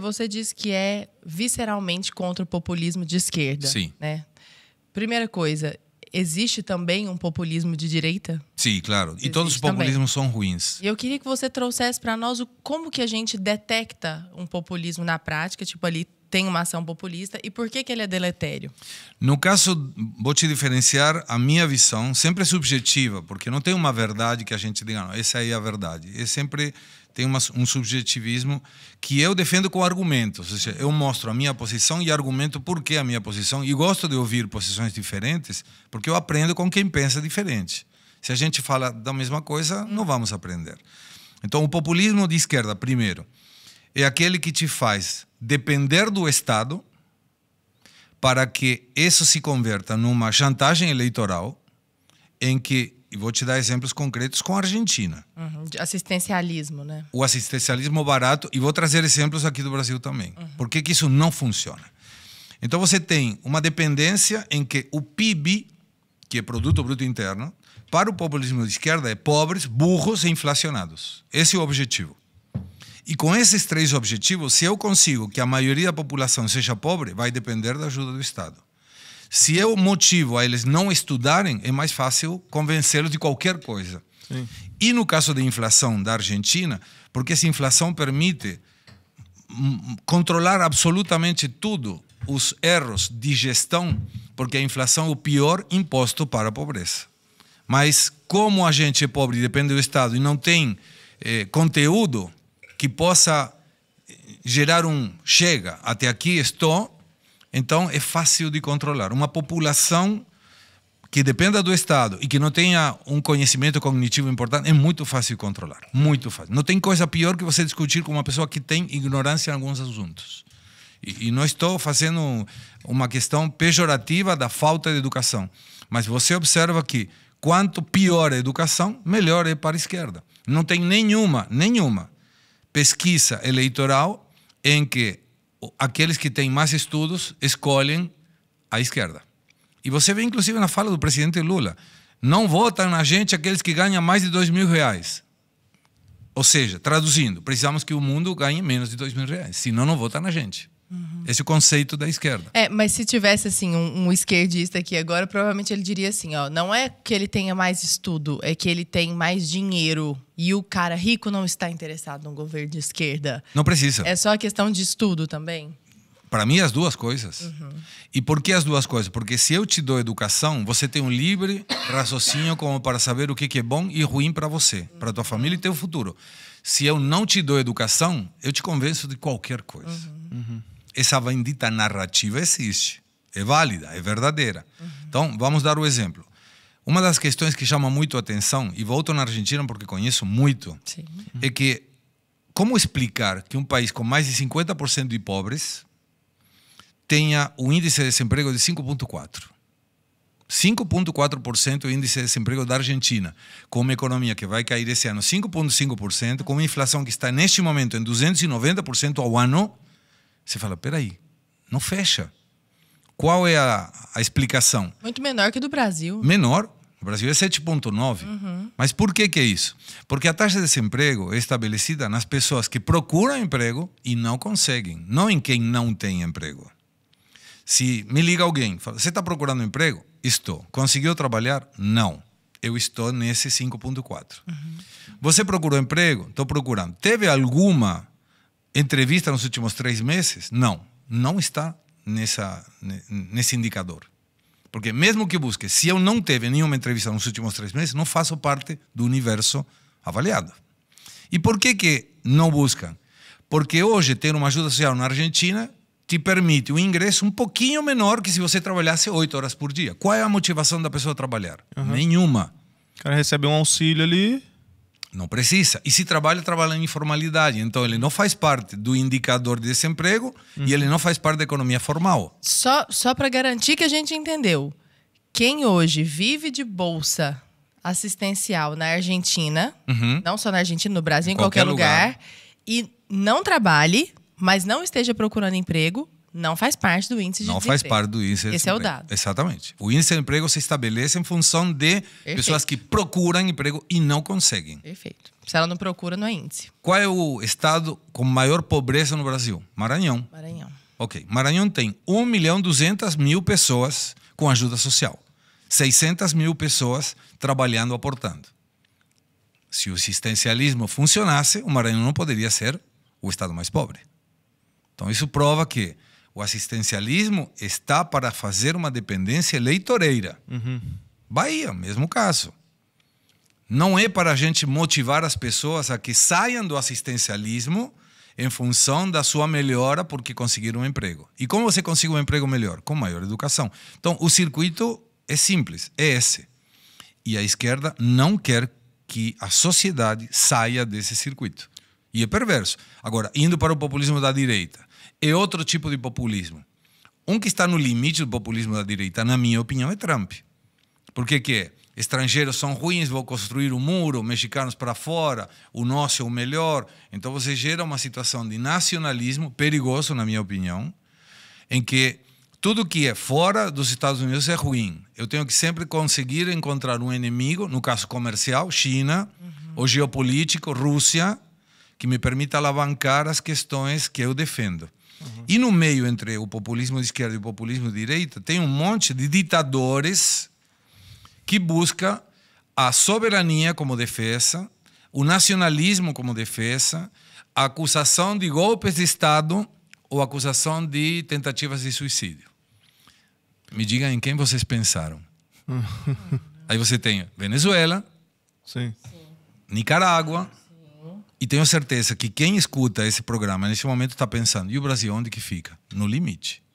Você diz que é visceralmente contra o populismo de esquerda. Sim. Né? Primeira coisa, existe também um populismo de direita? Sim, claro. Existe e todos os populismos também são ruins. E eu queria que você trouxesse para nós como que a gente detecta um populismo na prática, tipo ali tem uma ação populista e por que que ele é deletério? No caso, vou te diferenciar a minha visão, sempre subjetiva, porque não tem uma verdade que a gente diga, não, essa aí é a verdade. É sempre... Tem um subjetivismo que eu defendo com argumentos. Ou seja, eu mostro a minha posição e argumento por que a minha posição. E gosto de ouvir posições diferentes, porque eu aprendo com quem pensa diferente. Se a gente fala da mesma coisa, não vamos aprender. Então, o populismo de esquerda, primeiro, é aquele que te faz depender do Estado para que isso se converta numa chantagem eleitoral em que... E vou te dar exemplos concretos com a Argentina. Uhum. Assistencialismo, né? O assistencialismo barato. E vou trazer exemplos aqui do Brasil também. Uhum. Por que que isso não funciona? Então você tem uma dependência em que o PIB, que é Produto Bruto Interno, para o populismo de esquerda é pobres, burros e inflacionados. Esse é o objetivo. E com esses três objetivos, se eu consigo que a maioria da população seja pobre, vai depender da ajuda do Estado. Se eu motivo a eles não estudarem, é mais fácil convencê-los de qualquer coisa. Sim. E no caso da inflação da Argentina, porque essa inflação permite controlar absolutamente tudo, os erros de gestão, porque a inflação é o pior imposto para a pobreza. Mas como a gente é pobre e depende do Estado e não tem conteúdo que possa gerar um chega, até aqui estou... Então, é fácil de controlar. Uma população que dependa do Estado e que não tenha um conhecimento cognitivo importante, é muito fácil de controlar. Muito fácil. Não tem coisa pior que você discutir com uma pessoa que tem ignorância em alguns assuntos. E não estou fazendo uma questão pejorativa da falta de educação. Mas você observa que quanto pior a educação, melhor é para a esquerda. Não tem nenhuma pesquisa eleitoral em que aqueles que têm mais estudos escolhem a esquerda. E você vê, inclusive, na fala do presidente Lula, não votam na gente aqueles que ganham mais de R$2.000. Ou seja, traduzindo, precisamos que o mundo ganhe menos de R$2.000, senão não votam na gente. Uhum. Esse é o conceito da esquerda. É, mas se tivesse assim um esquerdista aqui agora, provavelmente ele diria assim, ó, não é que ele tenha mais estudo, é que ele tem mais dinheiro e o cara rico não está interessado num governo de esquerda. Não precisa. É só questão de estudo também. Para mim, as duas coisas. Uhum. E por que as duas coisas? Porque se eu te dou educação, você tem um livre raciocínio como para saber o que é bom e ruim para você, para tua família e teu futuro. Se eu não te dou educação, eu te convenço de qualquer coisa. Uhum. Uhum. Essa bendita narrativa existe, é válida, é verdadeira. Uhum. Então, vamos dar o exemplo. Uma das questões que chama muito a atenção, e volto na Argentina porque conheço muito, sim, é que como explicar que um país com mais de 50% de pobres tenha um índice de desemprego de 5,4%. 5,4% é o índice de desemprego da Argentina, com uma economia que vai cair esse ano 5,5%, com uma inflação que está neste momento em 290% ao ano. Você fala, peraí, não fecha. Qual é a explicação? Muito menor que do Brasil. Menor. O Brasil é 7,9. Uhum. Mas por que é isso? Porque a taxa de desemprego é estabelecida nas pessoas que procuram emprego e não conseguem. Não em quem não tem emprego. Se me liga alguém, fala, você está procurando emprego? Estou. Conseguiu trabalhar? Não. Eu estou nesse 5,4. Uhum. Você procurou emprego? Estou procurando. Teve alguma... entrevista nos últimos 3 meses? Não, não está nesse indicador. Porque mesmo que busque, se eu não teve nenhuma entrevista nos últimos 3 meses, não faço parte do universo avaliado. E por que não buscam? Porque hoje ter uma ajuda social na Argentina te permite um ingresso um pouquinho menor que se você trabalhasse 8 horas por dia. Qual é a motivação da pessoa a trabalhar? Uhum. Nenhuma. O cara recebe um auxílio ali... Não precisa. E se trabalha em informalidade. Então, ele não faz parte do indicador de desemprego e ele não faz parte da economia formal. Só para garantir que a gente entendeu. Quem hoje vive de bolsa assistencial na Argentina, não só na Argentina, no Brasil, em qualquer lugar, e não trabalhe, mas não esteja procurando emprego, Não faz parte do índice de desemprego. Não faz parte do índice de desemprego. Esse é o dado. Exatamente. O índice de emprego se estabelece em função de Perfeito. Pessoas que procuram emprego e não conseguem. Perfeito. Se ela não procura, não é índice. Qual é o estado com maior pobreza no Brasil? Maranhão. Maranhão. Ok. Maranhão tem 1.200.000 pessoas com ajuda social. 600.000 pessoas trabalhando, aportando. Se o assistencialismo funcionasse, o Maranhão não poderia ser o estado mais pobre. Então isso prova que o assistencialismo está para fazer uma dependência eleitoreira. Uhum. Bahia, mesmo caso. Não é para a gente motivar as pessoas a que saiam do assistencialismo em função da sua melhora porque conseguiram um emprego. E como você consegue um emprego melhor? Com maior educação. Então, o circuito é simples, é esse. E a esquerda não quer que a sociedade saia desse circuito. E é perverso. Agora, indo para o populismo da direita, é outro tipo de populismo. Um que está no limite do populismo da direita, na minha opinião, é Trump. Por que que é? Estrangeiros são ruins, vou construir um muro, mexicanos para fora, o nosso é o melhor. Então você gera uma situação de nacionalismo perigoso, na minha opinião, em que tudo que é fora dos Estados Unidos é ruim. Eu tenho que sempre conseguir encontrar um inimigo, no caso comercial, China, ou geopolítico, Rússia, que me permita alavancar as questões que eu defendo. Uhum. E no meio, entre o populismo de esquerda e o populismo de direita, tem um monte de ditadores que busca a soberania como defesa, o nacionalismo como defesa, a acusação de golpes de Estado ou acusação de tentativas de suicídio. Me digam em quem vocês pensaram. Aí você tem Venezuela, Sim. Nicarágua, e tenho certeza que quem escuta esse programa nesse momento está pensando, e o Brasil onde que fica? No limite.